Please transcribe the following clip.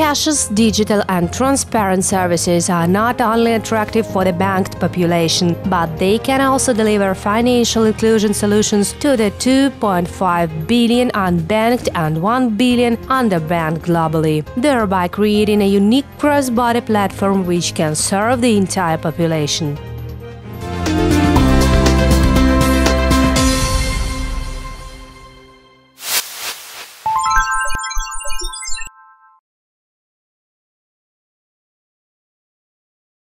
Casha's digital and transparent services are not only attractive for the banked population, but they can also deliver financial inclusion solutions to the 2.5 billion unbanked and 1 billion underbanked globally, thereby creating a unique cross-border platform which can serve the entire population.